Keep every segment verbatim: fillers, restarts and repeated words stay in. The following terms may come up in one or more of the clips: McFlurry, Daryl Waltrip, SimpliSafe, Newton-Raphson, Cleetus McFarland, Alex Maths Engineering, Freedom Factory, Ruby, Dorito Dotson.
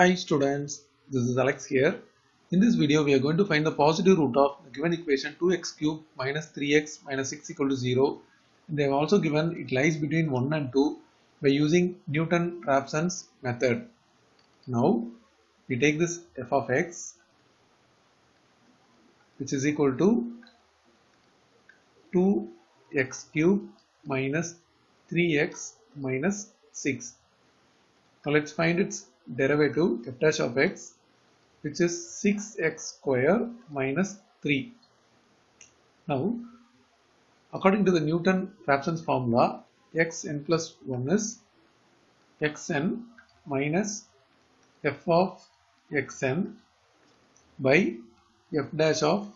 Hi students, this is Alex here. In this video we are going to find the positive root of the given equation two x cubed minus three x minus six equal to zero. They have also given it lies between one and two by using Newton-Raphson's method. Now we take this f of x which is equal to two x cubed minus three x minus six. Now let's find its derivative f dash of x, which is six x square minus three. Now according to the Newton-Raphson's formula, xn plus one is xn minus f of xn by f dash of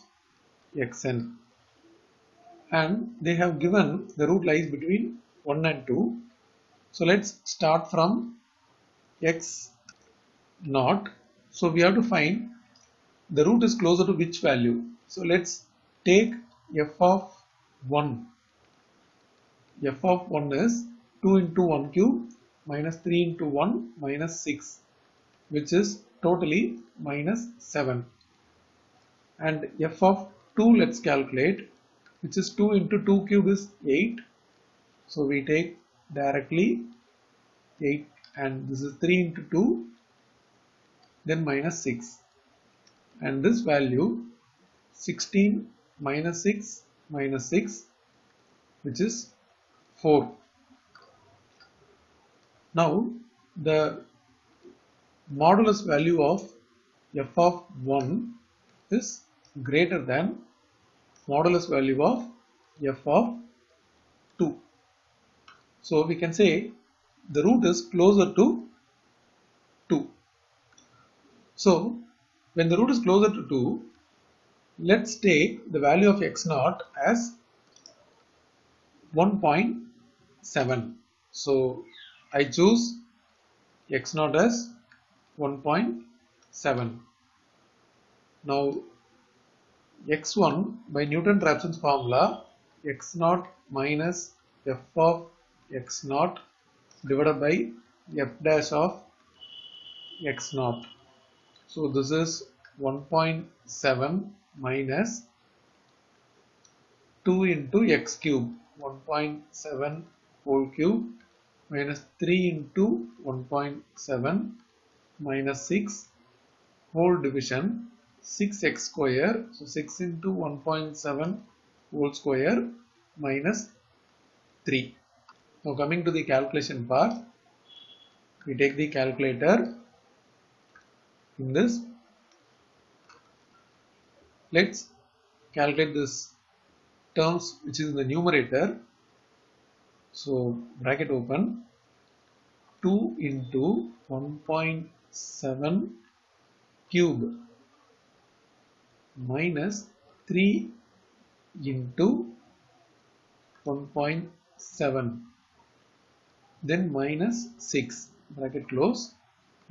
xn, and they have given the root lies between one and two. So let's start from x naught. So we have to find the root is closer to which value. So let's take f of one. F of one is two into one cube minus three into one minus six, which is totally minus seven. And f of two let's calculate, which is two into two cube is eight. So we take directly eight, and this is three into two, then minus six, and this value sixteen minus six minus six, which is four. Now the modulus value of f of one is greater than modulus value of f of two. So we can say the root is closer to two. So when the root is closer to two, let's take the value of x naught as one point seven. So I choose x naught as one point seven. Now x one, by Newton-Raphson's formula, x naught minus f of x naught divided by f dash of x naught. So this is one point seven minus two into x cube, one point seven whole cube, minus three into one point seven minus six, whole division six x square, so six into one point seven whole square minus three. Now coming to the calculation part, we take the calculator. In this, let's calculate this terms which is in the numerator. So bracket open, two into one point seven cube minus three into one point seven. Then minus six, bracket close,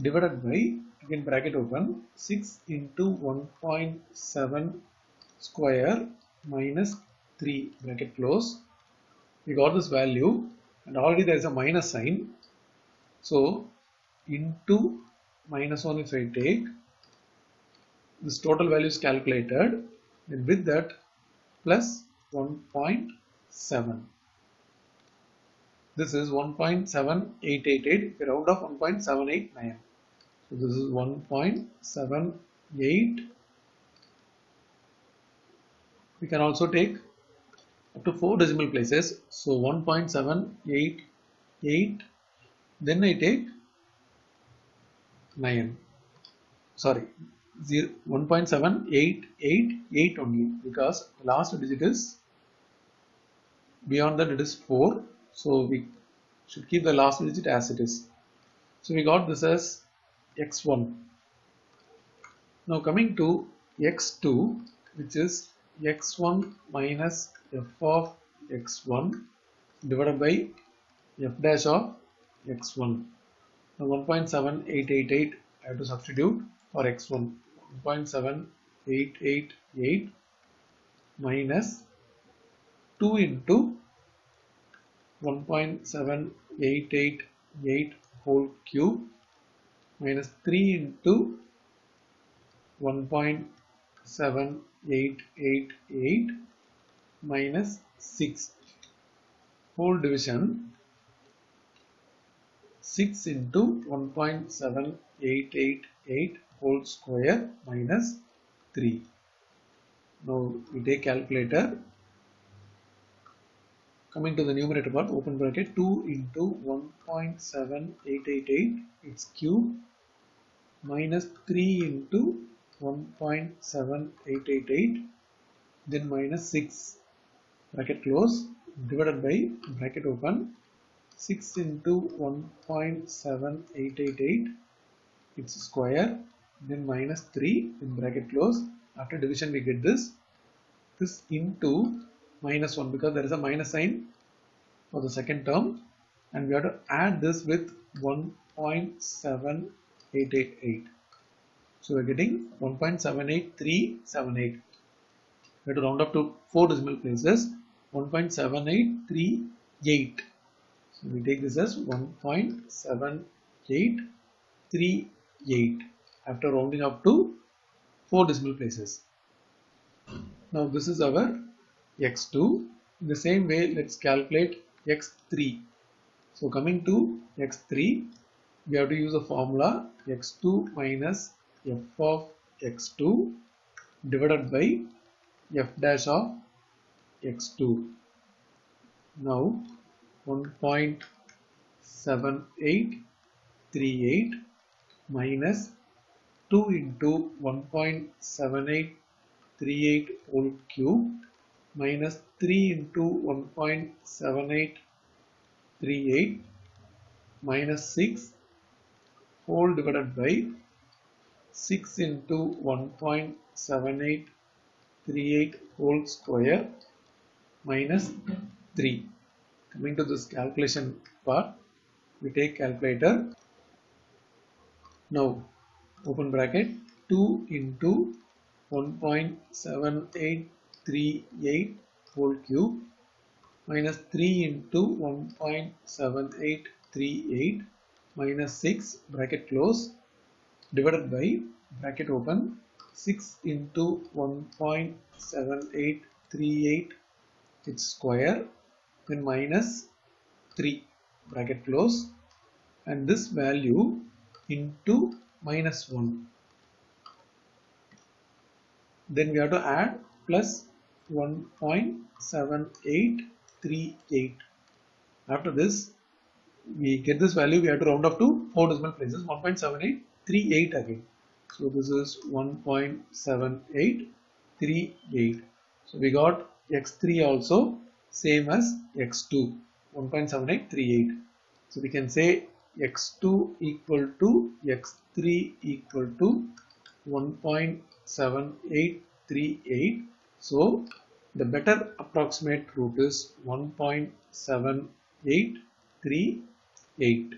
divided by, again bracket open, six into one point seven square minus three, bracket close. We got this value and already there is a minus sign. So into minus one, if I take, this total value is calculated, and with that plus one point seven. This is one point seven eight eight eight, we round off one point seven eight nine. So this is one point seven eight. We can also take up to four decimal places. So one point seven eight eight, then I take nine. Sorry, one point seven eight eight eight only, because the last digit is beyond that, it is four. So we should keep the last digit as it is. So we got this as x one. Now coming to x two, which is x one minus f of x one divided by f dash of x one. Now one point seven eight eight eight I have to substitute for x one. one point seven eight eight eight minus two into one point seven eight eight eight whole cube minus three into one point seven eight eight eight minus six. Whole division six into one point seven eight eight eight whole square minus three. Now we take calculator. Coming to the numerator part, open bracket, two into one point seven eight eight eight, its cube, minus three into one point seven eight eight eight, then minus six, bracket close, divided by, bracket open, six into one point seven eight eight eight, its square, then minus three, then bracket close. After division we get this, this into minus one, because there is a minus sign for the second term, and we have to add this with one point seven eight eight eight. So we are getting one point seven eight three seven eight. We have to round up to four decimal places, one point seven eight three eight. So we take this as one point seven eight three eight after rounding up to four decimal places. Now this is our x two. In the same way, let's calculate x three. So coming to x three, we have to use a formula, x two minus f of x two divided by f dash of x two. Now one point seven eight three eight minus two into one point seven eight three eight whole cube minus three into one point seven eight three eight minus six whole divided by six into one point seven eight three eight whole square minus three. Coming to this calculation part, we take calculator. Now open bracket, two into one point seven eight three eight whole cube minus three into one point seven eight three eight minus six bracket close divided by bracket open six into one point seven eight three eight its square then minus three bracket close, and this value into minus one. Then we have to add plus one point seven eight three eight. After this, we get this value, we have to round up to four decimal places, one point seven eight three eight again. So this is one point seven eight three eight. So we got x three also same as x two, one point seven eight three eight. So we can say x two equal to x three equal to one point seven eight three eight. So the better approximate root is one point seven eight three eight.